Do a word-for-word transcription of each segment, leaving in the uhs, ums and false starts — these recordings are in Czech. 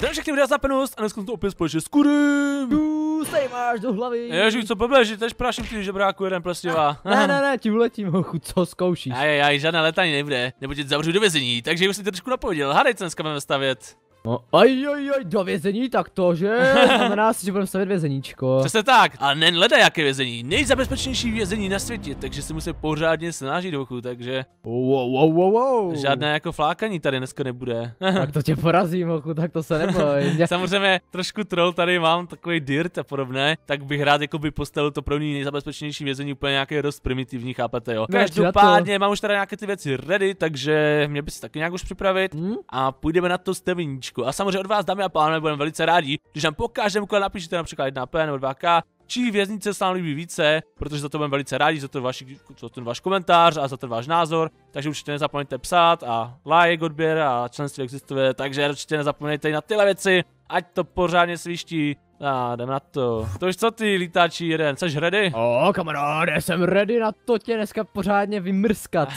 Zdravím všechny videa za penost a dneska jsem to opět společně s Kurym. Juuu, máš do hlavy. Ježíš, co blběž, že tež práším ty žebráku jeden plastěvá. Ne, ne, ne, ti uletím, hochu, co zkoušíš. Ajaj, aj, žádná letání nebude, nebo tě zavřu do vězení, takže už si trošku napověděl, hádej, co dneska budeme stavět. No, ajajaj, do vězení, tak to, že? Znamená si, že budeme stavět vězeníčko. Přesně tak, ale ne ledajaké vězení, nejzabezpečnější vězení na světě, takže si musí pořádně snažit oku, takže... Wow, wow, wow, wow. Žádné jako flákaní tady dneska nebude. Tak to tě porazím, oku, tak to se neboj. Mě... Samozřejmě trošku troll, tady mám takový dirt a podobné, tak bych rád jako by postavil to pro mě nejzabezpečnější vězení, úplně nějaké dost primitivní, chápete, jo? Každopádně mám už tady nějaké ty věci ready, takže mě by si taky nějak už připravit hmm? a půjdeme na to stavení. A samozřejmě od vás, dámy a pánové, budeme velice rádi, když nám po každém kole napíšete například jedna pé nebo dva ká, čí věznice se nám líbí více, protože za to budeme velice rádi, za, to vaši, za ten váš komentář a za ten váš názor. Takže určitě nezapomeňte psát a like, odběr a členství existuje, takže určitě nezapomeňte i na tyhle věci, ať to pořádně sviští. A jdem na to. To už co ty lítáčí jeden, jsi ready? O, kamaráde, jsem ready na to tě dneska pořádně vymrskat.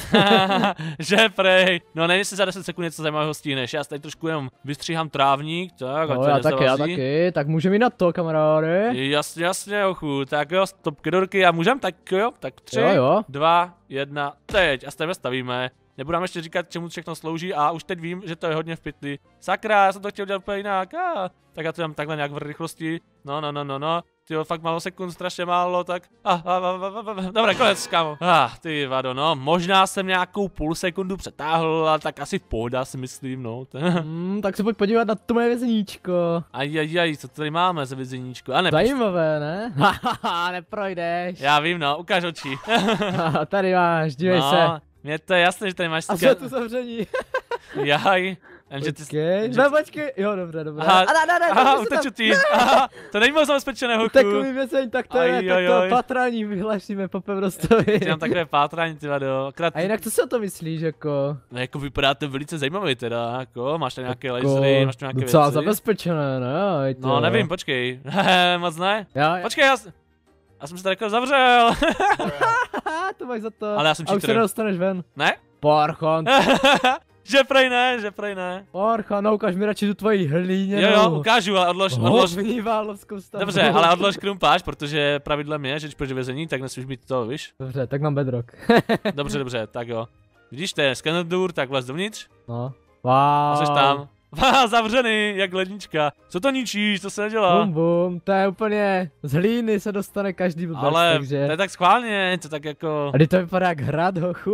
Že prej. No nevím, jestli za deset sekund něco zajímavého stíneš, já tady trošku jenom vystříhám trávník, tak no, a to já taky, já taky, tak můžeme jít na to, kamaráde. Jasně, jasně, ochu, tak jo, stopky dorky, a můžem, tak jo, tak tři, jo, jo. dva, jedna, teď, a s tebe stavíme. Nebudu vám ještě říkat, čemu všechno slouží a už teď vím, že to je hodně v pytli. Sakra, já jsem to chtěl dělat úplně jinak. Ah, tak já to dám takhle nějak v rychlosti. No, no, no, no, no. Tyjo, fakt málo sekund, strašně málo, tak... Ah, ah, ah, ah, ah, ah. Dobré, konec, kámo. Ah, ty vado, no, možná jsem nějakou půl sekundu přetáhl, ale tak asi v pohoda si myslím, no. Mm, tak se pojď podívat na to moje vězeníčko. Ajajaj, co tady máme za vězeníčko? A ne, zajímavé, ne? Hahaha, neprojdeš. Já vím, no, ukáž oči. Tady máš, dívej no. se. Mně to je jasné, že tady máš skrát. A jsou tu zavření. Jaj. Okej, dva počkej, jo dobré, dobré. Aha, a ne, ne, aha, uteču ty. Aha, to není moc zabezpečené, hochu. Takový vězeň, tak to je, tak to pátrání vyhlašíme po pevnostovi. Mám takové pátrání, ty vado. Akrát... A jinak co si o to myslíš, jako? No jako vypadáte velice zajímavý teda, jako, máš tam nějaké jako, lasery, máš tam nějaké věci. Docela zabezpečené, ne? No nevím, počkej, moc ne? Já, počkej, já... Já jsem se tady jako zavřel. To máš za to. Ale já jsem cheater. A už se nedostaneš ven. Ne? Porchon. Že prej ne, že prej ne. Porchon, no ukáž mi radši tu tvoji hlíně. Jo jo, ukážu, ale odlož, odlož. Dobře, ale odlož krumpáč, protože pravidlem je, že když půjdeš do vězení, tak nesmíš být to, víš? Dobře, tak mám bedrock. Dobře, dobře, tak jo. Vidíš, to je scanner door, tak vlez dovnitř. No. Wow. A jsi tam. Vá, zavřený, jak lednička. Co to ničíš, co se nedělá? Bum, bum, to je úplně, z hlíny se dostane každý blbec, ale takže... to je tak schválně, to tak jako... A to vypadá jak hrad, hochu.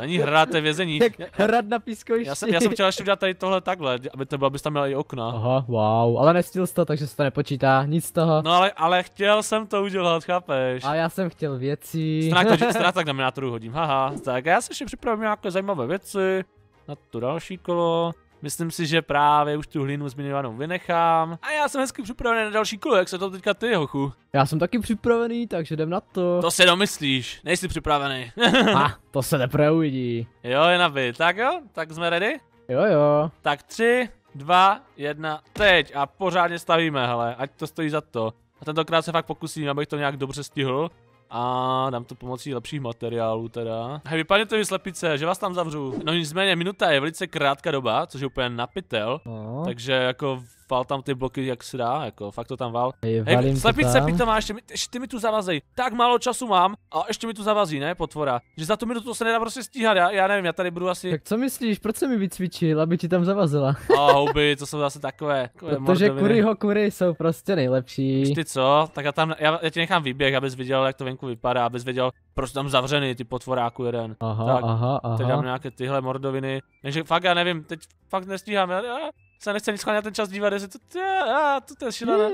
Není hrad, to je vězení. Jak hrad na pískovišti. Já jsem, já jsem chtěl ještě udělat tady tohle takhle, aby to bylo, abys tam měl i okna. Aha, wow, ale nestihl jsi to, takže se to nepočítá, nic z toho. No ale, ale chtěl jsem to udělat, chápeš? A já jsem chtěl věci. Strát tak dominátoru hodím, haha. Tak já se ještě připravím nějaké zajímavé věci. Na to další kolo. Myslím si, že právě už tu hlínu zmiňovanou vynechám. A já jsem hezky připravený na další kolo, jak se to teďka ty, hochu? Já jsem taky připravený, takže jdem na to. To se domyslíš, nejsi připravený. A, to se teprve uvidí. Jo, je na byt. Tak jo, tak jsme ready? Jo jo. Tak tři, dva, jedna, teď a pořádně stavíme, hele, ať to stojí za to. A tentokrát se fakt pokusím, abych to nějak dobře stihl. A dám to pomocí lepších materiálů teda. Hej, vypadněte vy slepice, že vás tam zavřu. No nicméně minuta je velice krátká doba, což je úplně napitel. No. Takže jako vál tam ty bloky jak se dá, jako fakt to tam vál. Hej, hej slepice, pýta má, ještě, ještě ty mi tu zavazej. Tak málo času mám a ještě mi tu zavazí, ne, potvora. Že za tu minutu se nedá prostě stíhat, já, já nevím, já tady budu asi... Tak co myslíš, proč se mi vycvičil, aby ti tam zavazila? A houby, to jsou zase takové, takové protože Kuryho kury jsou prostě nejlepší. Víš ty co, tak já tam, já, já ti nechám výběh, abys viděl, jak to venku vypadá, abys věděl, proč tam zavřený ty potvoráku jeden. Aha, tak, aha, aha. Teď dám nějaké tyhle mordoviny. Takže fakt já nevím, teď fakt nestíhám, já, já se nechci nic na ten čas dívat, jestli to, já, to, to je šílené.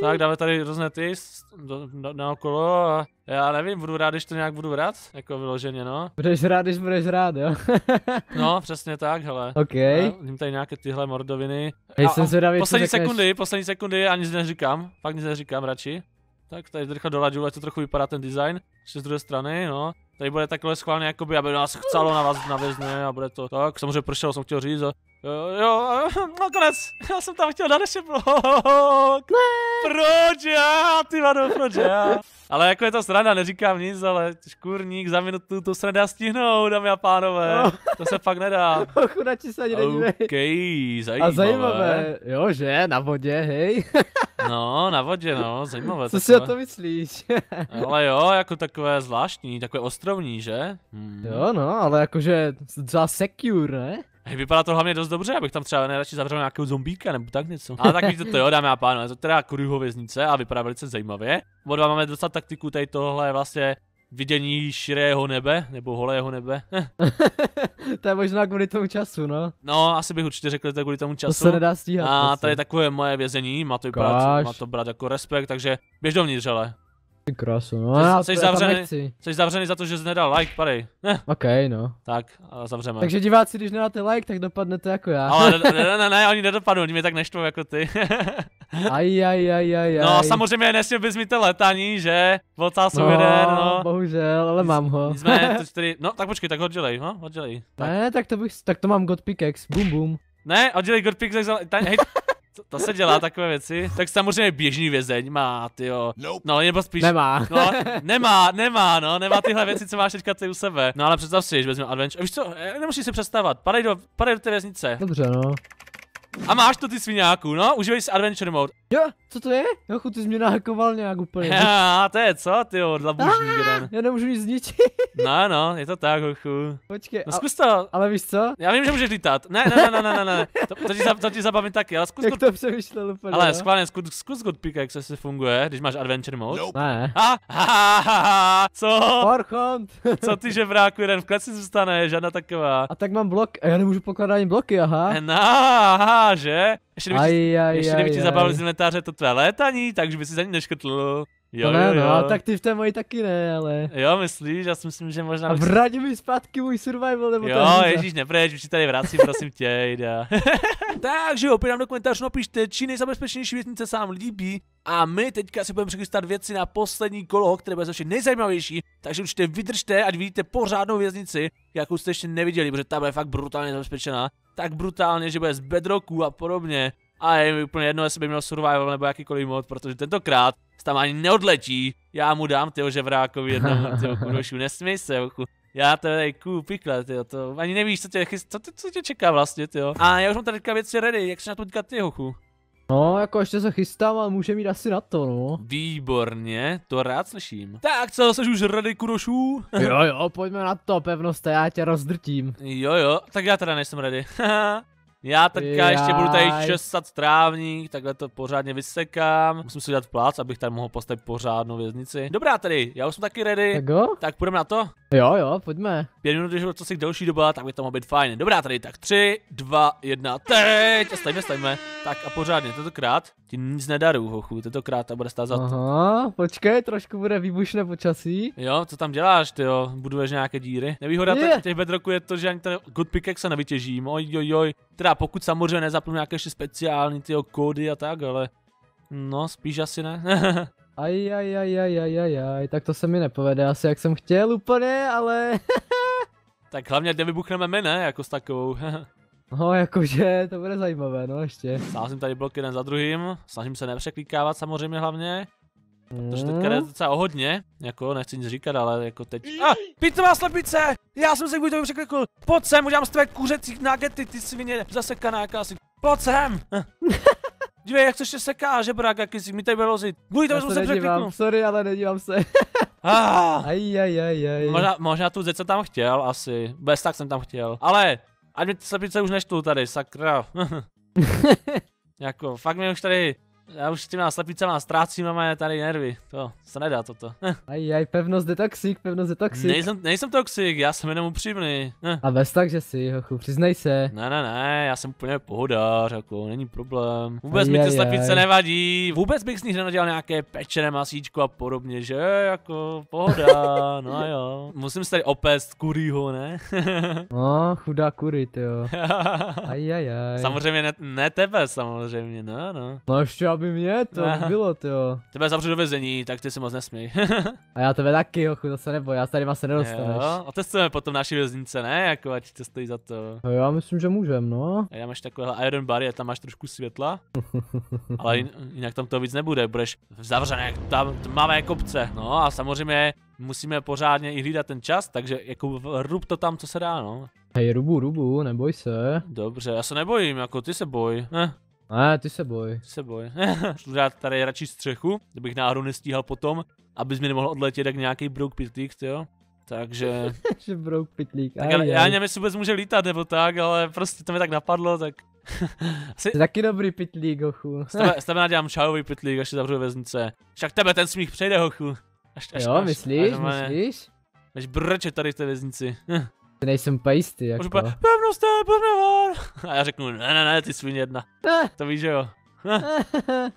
Tak dáme tady různé ty naokolo a já nevím, budu rád, když to nějak budu vrát, jako vyloženě, no. Budeš rád, když budeš rád, jo? No, přesně tak, hele. Okej. Okay. Vidím tady nějaké tyhle mordoviny. Hej, jsem zvědavý, poslední řekneš... sekundy, poslední sekundy a nic neříkám, fakt nic neříkám radši. Tak tady rychle dolaďu, ať to trochu vypadá ten design, ještě z druhé strany, no. Tady bude takhle schválně, jakoby, aby nás chcelo na vás navězně a bude to tak. Samozřejmě pršelo, jsem chtěl říct a... Jo, jo, no konec, já jsem tam chtěl dát ještě blok. Proč já, ty vado, proč já? Ale jako je to sranda, neříkám nic, ale škurník za minutu to se nedá stihnout, dámy a pánové. No. To se fakt nedá. Chudáči se ani nedívej. Okej, zajímavé. A zajímavé, jo že, na vodě, hej. No, na vodě, no, zajímavé. Co takové. Si o to myslíš? Ale jo, jako takové zvláštní, takové ostrovní, že? Hmm. Jo, no, ale jakože třeba secure, ne? Vypadá to hlavně dost dobře, abych tam třeba nejradši zavřel nějakého zombíka nebo tak něco. Ale tak víte to jo, dámy a pánové, to teda Kuryho věznice a vypadá velice zajímavě. Oba dva máme docela taktiku tady tohle vlastně vidění širého nebe, nebo holého nebe. To je možná kvůli tomu času, no. No, asi bych určitě řekl, že to je kvůli tomu času. To se nedá stíhat. A tady je takové moje vězení, má to vypadat, má to brát jako respekt, takže běž dovnitř, hele. Ty krasu, no já jsi zavřený, jsi zavřený za to, že jsi nedal like, padej. Ne. Ok, no. Tak, zavřeme. Takže diváci, když nedáte like, tak dopadnete jako já. Ale ne, ne, ne, ne, oni nedopadnou, oni mě tak neštvou jako ty. Aj, aj, aj, aj, no, aj. Samozřejmě nesměl bys mi to letání, že? Volcá jsou no, jeden, no. Bohužel, ale mám ho. Jsme, čtyři, no, tak počkej, tak ho oddělej, ho, oddělej. Tak. Ne, tak to bych, tak to mám God Pickaxe, bum bum. Ne, oddělej God Pickaxe, hej. To, to se dělá takové věci. Tak samozřejmě běžný vězeň má, tyjo. No, nebo spíš. Nemá. No, nemá, nemá, no, nemá tyhle věci, co máš teďka ty u sebe. No, ale představ si, že vezmeme adventure. Víš co, nemusíš si přestávat. Padej do, padej do té věznice. Dobře, no. A máš to ty sviňáku, no? Užívej si Adventure Mode. Jo, co to je? Jo, ty jsi mě nahakoval nějak úplně. Já, to je co, tyjo, dlabužní jeden. Já nemůžu nic zničit. No, no, je to tak, hochu. Počkej, no, zkus to. Ale víš co? Já vím, že můžeš lítat. Ne, ne, ne, ne, ne, ne. To, to, ti, to ti zabavím taky, ale zkus. Jak God... to přemýšlel úplně. Ale schválně, zkus, zkus God Pickaxe, jak se funguje, když máš Adventure Mode. Nope. Ne. A, ha, ha, ha, ha, co? Warhunt. Co ty, žebráku, jeden v kleci zůstane, žádná taková. A tak mám blok, já nemůžu pokládat bloky, aha. No, aha. Že? Ještě kdyby ti, kdyby ti zabavil z inventáře to tvé létaní, takže by si za ní neškrtl. Jo, no, jo, jo. No, tak ty v té moji taky ne, ale... Jo, myslíš? Já si myslím, že možná... A vrať mi zpátky můj survival, nebo jo, ježíš, nepreč, už si tady vracím, prosím tě, jde. Takže opět nám do komentářů napište, či nejzabezpečnější věznice se vám líbí. A my teďka si budeme přichystat věci na poslední kolo, které bude ještě nejzajímavější. Takže určitě vydržte, ať vidíte pořádnou věznici, jakou jste ještě neviděli, protože ta bude fakt brutálně zabezpečená. Tak brutálně, že bude z bedrocků a podobně. A je mi úplně jedno, jestli by měl survival nebo jakýkoliv mod, protože tentokrát tam ani neodletí. Já mu dám tyho ževrákovi jednomu, tyho kurvošu, nesměj se, oku. Já to tady kuju pikle, tyjo, to ani nevíš, co tě, co tě, co tě čeká vlastně, tyjo. A já už mám tady teďka věci ready, jak se na to díkat ty, hochu? No, jako ještě se chystám, ale můžeme jít asi na to, no. Výborně, to rád slyším. Tak, co, jsi už ready, kurošů? Jo, jo, pojďme na to, pevnost, já tě rozdrtím. Jo, jo, tak já teda nejsem ready. Já teďka ještě budu tady česat trávník, takhle to pořádně vysekám. Musím si udělat plác, abych tady mohl postavit pořádnou věznici. Dobrá tedy, já už jsem taky ready. Tak jo? Tak půjdeme na to? Jo, jo, pojďme. Pět minut, když co si delší doba, tak by to mohlo být fajn. Dobrá tady, tak tři, dva, jedna, teď a stajme, stajme. Tak a pořádně, tentokrát ti nic nedaru, hochu, tentokrát ta bude stát za to. Aha, počkej, trošku bude výbušné počasí. Jo, co tam děláš, ty jo, buduješ nějaké díry. Nevýhoda těch bedrocků je to, že ani ten God Pickaxe se nevytěžím, ojojoj. Teda pokud samozřejmě nezapnu nějaké ještě speciální tyjo kódy a tak, ale no spíš asi ne. Aj, aj, aj, aj, aj, aj, aj, tak to se mi nepovede asi jak jsem chtěl úplně, ale tak hlavně nevybuchneme my, ne, jako s takovou. No jakože to bude zajímavé, no ještě. Sázím tady blok jeden za druhým, snažím se nepřeklikávat samozřejmě hlavně. Protože teďka jde docela hodně, jako nechci nic říkat, ale jako teď... A! Ah, pítová slepice! Já jsem se kvůli tomu překlikl! Pojď sem, udělám z tvé kuřecích nagety, ty svině zasekaná jakási. Pojď sem! Dívej, jak se ještě seká, žebrák, jaký si mi tady bude lozit. Kvůli tomu jsem se překlikl. Sorry, ale nedívám se. Ah. Aj, aj, aj, aj. Možná, možná tu zeď jsem tam chtěl, asi. Bez tak jsem tam chtěl. Ale, ať mě ty slepice už neštou tady, sakra. Jako, fakt mě už tady... Já už s těma slepicama ztrácím a mají tady nervy, to se nedá toto. Aj, aj, pevnost je toxik, pevnost je toxik. Nejsem, nejsem toxik, já jsem jenom upřímný. A bez tak, že jsi, hochu, přiznej se. Ne, ne, ne, já jsem úplně pohodář, jako, není problém. Vůbec aj, mi ty aj, slepice aj. Nevadí, vůbec bych s nich nenadělal nějaké pečené masíčko a podobně, že, jako, pohoda, no jo. Musím si tady opést Kuryho, ne? No, chudá Kury, tyjo. Aj, aj, aj. Samozřejmě ne, ne tebe, samozřejmě, no, no. No ještě aby mě to aha. Bylo, tyjo. Tebe zavřu do vězení, tak ty si moc nesměj. A já tebe taky, hochu, to se neboj, já tady vás se nedostaneš. Jo, otestujeme potom naší věznice, ne? Jako, ať to stojí za to. A já myslím, že můžem, no. A já máš takovéhle iron bary a tam máš trošku světla. Ale jinak tam to víc nebude, budeš zavřený, tam tmavé kopce. No a samozřejmě musíme pořádně i hlídat ten čas, takže jako rub to tam, co se dá, no. Hej, rubu, rubu, neboj se. Dobře, já se nebojím, jako ty se boj. Eh. Ne, ty se boj. Ty se boj. Já tady radši střechu, kdybych náhodou nestíhal potom, abys mi nemohl odletět jak nějaký brouk pitlík, jo. Takže... Že brouk pitlík, tak já, já nevím, jestli vůbec může lítat nebo tak, ale prostě to mi tak napadlo, tak... Asi... Jsi taky dobrý pitlík, hochu. S tebe, s tebe nadělám čajový pitlík, až se zavřu věznice. Však tebe ten smích přejde, hochu. Až, až, jo, až, myslíš, až, myslíš? Až brčet tady v té věznici. Nejsem pejsty, jako. Můžu pojít, pevnost, pevnost. A já řeknu, ne, ne, ne, ty svině jedna. To víš, že jo.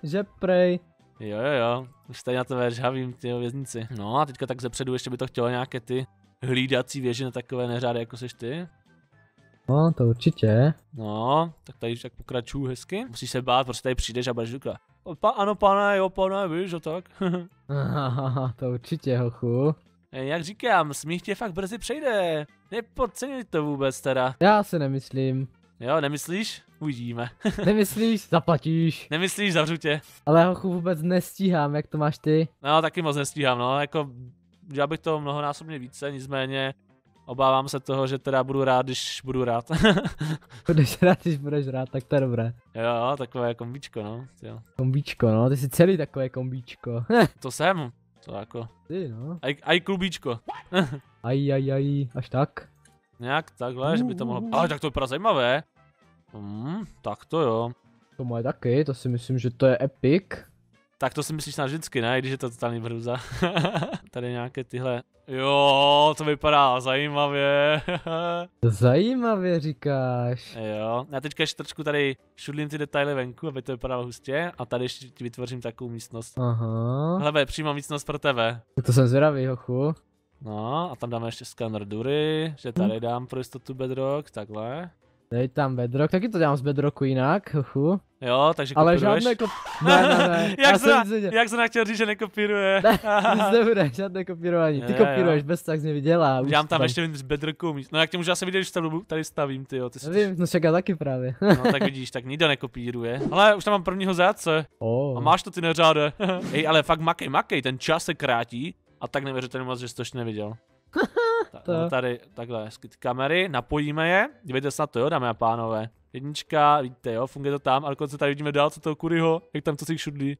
Že prej. Jo, jo, jo. Už tady na to žhavím, ty věznici. No a teďka tak zepředu, ještě by to chtělo nějaké ty hlídací věže na takové neřády, jako seš ty. No, to určitě. No, tak tady tak pokračuju hezky. Musíš se bát, prostě tady přijdeš a budeš říkat. Pa, ano, pane, jo, pane, víš, že tak. To určitě, hochu. Jak říkám, smích tě fakt brzy přejde. Nepodceňuj to vůbec teda. Já si nemyslím. Jo, nemyslíš? Uvidíme. Nemyslíš? Zaplatíš. Nemyslíš? Zavřu tě. Ale hochu vůbec nestíhám, jak to máš ty? No, taky moc nestíhám, no, jako já bych to mnohonásobně více, nicméně obávám se toho, že teda budu rád, když budu rád. Budeš rád, když budeš rád, tak to je dobré. Jo, takové kombíčko, no. Jo. Kombíčko, no, ty jsi celý takové kombíčko. To jsem. To jako. Ty no. Aj, aj klubíčko. Aj, aj, aj, až tak. Nějak takhle, že by to mohlo. Ale tak to vypadá zajímavé. Hmm, tak to jo. To moje taky, to si myslím, že to je epic. Tak to si myslíš na vždycky, ne? Když je to totální brůza. Tady nějaké tyhle. Jo, to vypadá zajímavě. Zajímavě říkáš. Jo, já teďka ještě trošku tady šudlím ty detaily venku, aby to vypadalo hustě. A tady ještě ti vytvořím takovou místnost. Aha. Hlebe, přímo místnost pro tebe. To jsem zvědavý, hochu. No, a tam dáme ještě scanner dury, že tady hm. dám pro jistotu bedrock, takhle. Dej tam bedrock, taky to dám z bedrocku jinak, hochu. Jo, takže ale kopíruješ. Ale žádné kop... Ne, ne, ne. jak, jsem, se, jak jsem chtěl říct, že nekopíruje. Ne, nic nebude, žádné kopírování. Ty je, kopíruješ, jo. Bez tak z mě vydělá. Já tam, tam ještě z bedrocku. No jak tě můžu asi vidět, když tady stavím, ty jo. Ty nevím, jsi... no čeká taky právě. No tak vidíš, tak nikdo nekopíruje. Ale už tam mám prvního zátce. Oh. A máš to, ty neřáde. Ej, ale fakt makej, makej, ten čas se krátí. A tak nevěřitelně moc, že jsi to ještě neviděl. Ta, no, tady takhle, kamery, napojíme je. Dívejte se na to, jo, dámy a pánové. Jednička, vidíte, jo, funguje to tam, ale konce tady vidíme dál, co toho Kuryho, jak tam co si šudlí.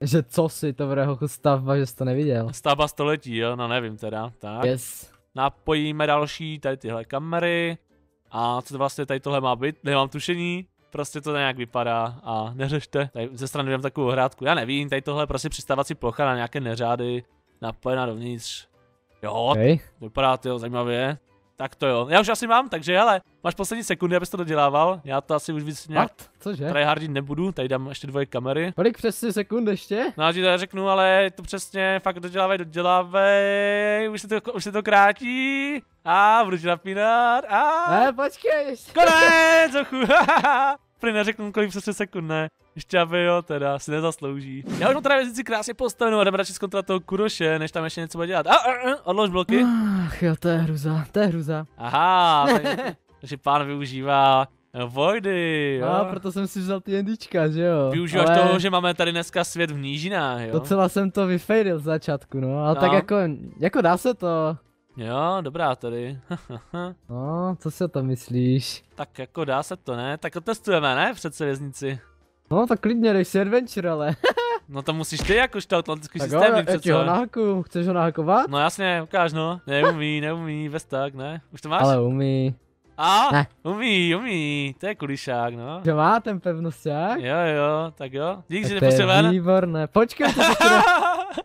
Že co si to bude, hochu, stavba, že jsi to neviděl. Stavba století, jo, no nevím teda, tak. Yes. Napojíme další, tady tyhle kamery. A co to vlastně tady tohle má být, nemám tušení. Prostě to nějak vypadá a neřešte. Tady ze strany mám takovou hrádku, já nevím, tady tohle prostě přistávací plocha na nějaké neřády. Napojená dovnitř. Jo, okay. Vypadá to zajímavě. Tak to jo. Já už asi mám, takže hele, máš poslední sekundy, abys to dodělával. Já to asi už víc nějak tryhardit nebudu, tady dám ještě dvoje kamery. Kolik přesně sekund ještě? No, já ti to řeknu, ale to přesně fakt dodělávej, dodělávej, už se to, už se to krátí. A budu ti napínat. A ne, počkej ještě. Konec, zochu, prý neřeknu, kolik přesně sekund, ne. Ještě aby jo, teda, si nezaslouží. Já už mu teda věznici krásně postavenu a jdeme radši zkontrolovat toho Kuroše, než tam ještě něco bude dělat. A, a, a odlož bloky. Ach jo, to je hruza, to je hruza. Aha, takže pán využívá voidy, jo. A proto jsem si vzal ty jendička, že jo. Využíváš ale... toho, že máme tady dneska svět v nížinách, jo. Docela jsem to vyfejlil v začátku, no, ale no. Tak jako, jako dá se to. Jo, dobrá tady. No, co si o to myslíš? Tak jako dá se to, ne? Tak otestujeme, ne? Přece věznici. No tak klidně, dej si adventure, ale. No to musíš ty jakož to atlantický systém, víš přece. Jo, nahakuju, chceš ho nahakovat? No jasně, ukáž no. Neumí, neumí, bez tak, ne? Už to máš? Ale umí. A, ne. umí, umí, to je kulišák, no. Že má ten pevnosták? Jo, jo, tak jo. Dík, že nepustil ven. Výborné, počkej, to se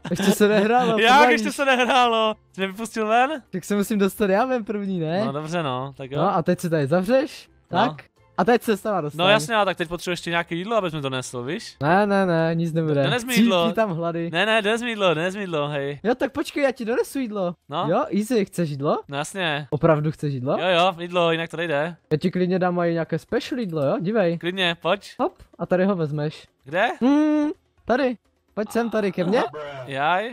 ještě se nehrálo. Jak ještě se nehrálo? Jsi nevypustil ven? Tak se musím dostat já ven první, ne? No dobře, no, tak jo. No a teď se tady zavřeš, tak? A teď se sama dostane. No jasně, ale tak teď potřebuješ ještě nějaké jídlo, abys mi donesl, víš? Ne, ne, ne, nic nebude. Dones mi jídlo. Tam hlady. Ne, ne, dones mi jídlo, dones mi jídlo, hej. Jo, tak počkej, já ti donesu jídlo. No. Jo, easy, chceš jídlo? No jasně. Opravdu chceš jídlo? Jo, jo, jídlo, jinak to nejde. Já ti klidně dám i nějaké special jídlo, jo, dívej. Klidně, pojď. Hop, a tady ho vezmeš. Kde? Hmm, tady. Pojď sem tady ke mně. Jaj.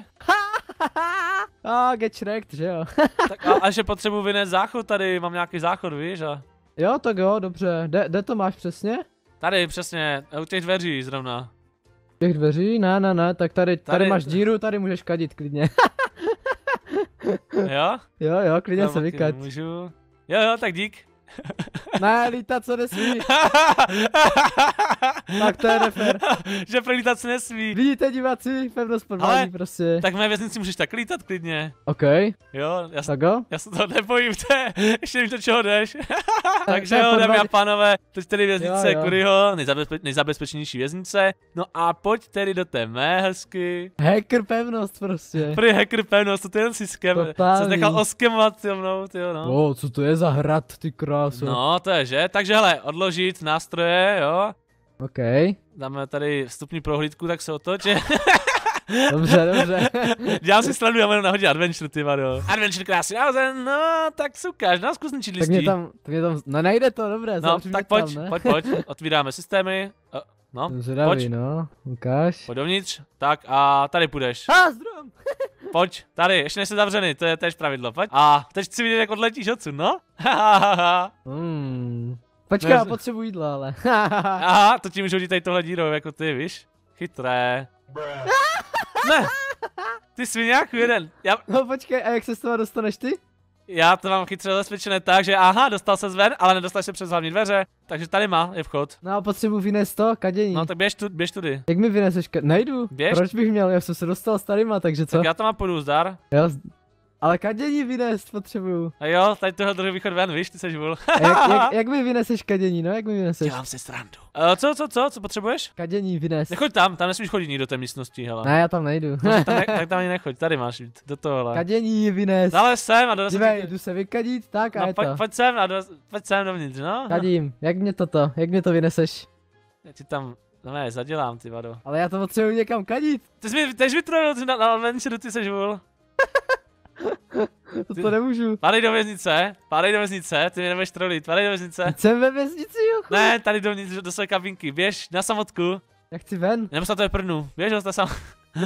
A get shreked, že jo. Tak a, a že potřebuji vynést záchod tady, mám nějaký záchod, víš? A... Jo, tak jo, dobře. Kde to máš přesně? Tady přesně, u těch dveří zrovna. Těch dveří? Ne, ne, ne, tak tady, tady, tady máš díru, tady můžeš kadit klidně. Jo? Jo, jo, klidně se vykat. Můžu. Jo, jo, tak dík. Ne, lítat se nesmí. Tak to je nefér. Že pro lítat se nesmí. Vidíte, diváci, pevnost podvádí prostě. Tak v mé věznici můžeš tak lítat klidně. OK. Jo, já, tak jo? Já se toho nebojím, te. Ještě nevím, do čeho jdeš. Takže jo, dámy a pánové, teď tedy věznice Kuryho, nejzabezpe, nejzabezpečnější věznice. No a pojď tedy do té mé hezky. Hacker pevnost prostě. Prý hacker pevnost, to ty jen si skem. Jsem nechal oskemat se mnou, tyjo, no. Wow, co to je za hrad, ty krásu. No, to je, že? Takže hele, odložit nástroje, jo. OK. Dáme tady vstupní prohlídku, tak se otoč. Dobře, dobře. Dělám si sledu, já jmenuji nahodit Adventure, ty vado. Adventure krásný, nahozen, no, tak sukáš, no, zkus ničit listí. Tak mě tam, tak mě tam, no nejde to, dobré. No, tak pojď, tam, pojď, pojď, otvíráme systémy. No, zvědavý, pojď. No, ukáž. Pojď dovnitř, tak a tady půjdeš. A, zdrom. Pojď, tady, ještě nejsi zavřený, to je též pravidlo, pojď. A teď si vidět, jak odletíš odsud, no? Hmm. Počkej, já potřebuji jídlo, ale. Aha, to ti můžu hodit tady tohle díro, jako ty, víš? Chytré. Ne! Ty sviňáku jeden. Já... No počkej, a jak se z toho dostaneš ty? Já to mám chytře zabezpečené tak, že aha, dostal se zven, ale nedostal se přes hlavní dveře. Takže tady má, je vchod. No, potřebuji vynést to, kadění. No tak běž, tu, běž tudy. Jak mi vyneseš? Nejdu. Běž. Proč bych měl? Já jsem se dostal s tadyma, takže co? Tak já to mám půjdu, zdar. Já... Ale kadění vynést potřebuju. A jo, tady tohle druhý východ ven, víš, ty seš vůl. jak, jak, jak mi vyneseš kadění, no, jak mi vyneseš? Dělám si srandu. Uh, co, co, co, co potřebuješ? Kadění vynést. Nechoď tam, tam nesmíš chodit do té místnosti, hele. Ne, já tam nejdu. No, tam ne, tak tam ani nechoď, tady máš do tohohle. Kadění vynést. Ale sem a dones. Dívej, jdu se vykadit, tak no, a je pojď, to. Pojď sem a dones, pojď sem dovnitř, no. Kadím, jak mě toto, jak mě to vyneseš? Já ti tam... No ne, zadělám, ty vado. Ale já to potřebuji někam kadit. Ty jsi mi, tež vytrojil na, na adventure, ty seš vůl. To, ty... to nemůžu. Padej do věznice, padej do věznice, ty mě nebudeš trolit, padej do věznice. Jsem ve věznici, jo. Ne, tady dovnitř do své kabinky, běž na samotku. Já chci ven. Nebo se to je prdnu, běž ho sam.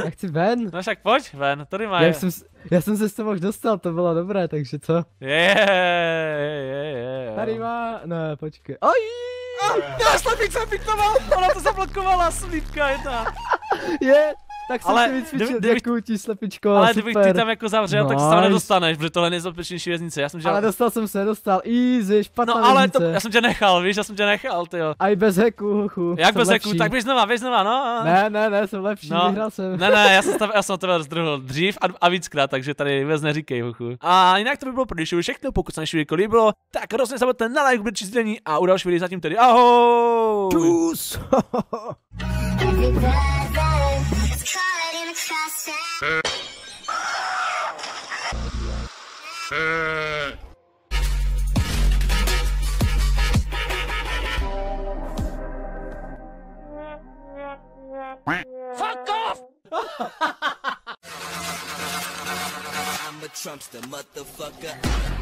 Já chci ven. No však pojď ven, tady má. Já jsem, já jsem se s tebou už dostal, to bylo dobré, takže co? Je, je, je. Tady má, ne, počkej. Oj! Já slepík jsem piktoval, ona to zablokovala, slípka jedna. Je. Tak jsem ale si vycvičil, děkuji ti slepičko, ale super. Kdybych ty tam jako zavřel, no, tak se tam nedostaneš, protože tohle je nejzabezpečnější věznice, já jsem žel... Ale dostal jsem se, dostal, easy, špatná věznice. No ale to, já jsem tě nechal, víš, já jsem tě nechal, tyjo. A i bez hacku, chu, jak bez hacku, tak běž znova, běž znova, no. Ne, ne, ne, jsem lepší, no. Vyhrál jsem. Ne, ne, já jsem, stav, já jsem tebe rozdrhl dřív a, a víckrát, takže tady vůbec neříkej, huchu. A jinak to by bylo pro dnešku všechno, pokud se naše video líbilo, tak rozhodně zapomeňte na like, odběr či sdílení a u dalších videí zatím tedy ahoj. Čus. Cross fuck off! I'm a Trumpster motherfucker.